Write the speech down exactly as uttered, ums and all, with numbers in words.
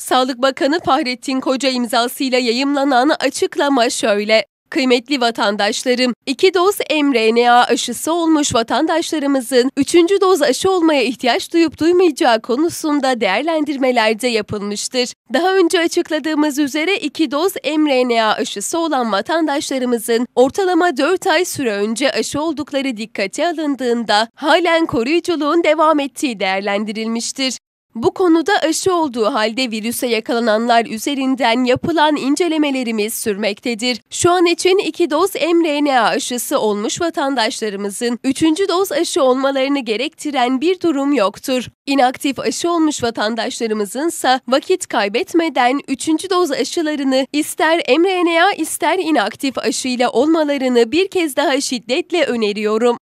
Sağlık Bakanı Fahrettin Koca imzasıyla yayımlanan açıklama şöyle. Kıymetli vatandaşlarım, iki doz mRNA aşısı olmuş vatandaşlarımızın üçüncü doz aşı olmaya ihtiyaç duyup duymayacağı konusunda değerlendirmelerde yapılmıştır. Daha önce açıkladığımız üzere iki doz mRNA aşısı olan vatandaşlarımızın ortalama dört ay süre önce aşı oldukları dikkate alındığında halen koruyuculuğun devam ettiği değerlendirilmiştir. Bu konuda aşı olduğu halde virüse yakalananlar üzerinden yapılan incelemelerimiz sürmektedir. Şu an için iki doz mRNA aşısı olmuş vatandaşlarımızın üçüncü doz aşı olmalarını gerektiren bir durum yoktur. İnaktif aşı olmuş vatandaşlarımızın ise vakit kaybetmeden üçüncü doz aşılarını ister mRNA ister inaktif aşıyla olmalarını bir kez daha şiddetle öneriyorum.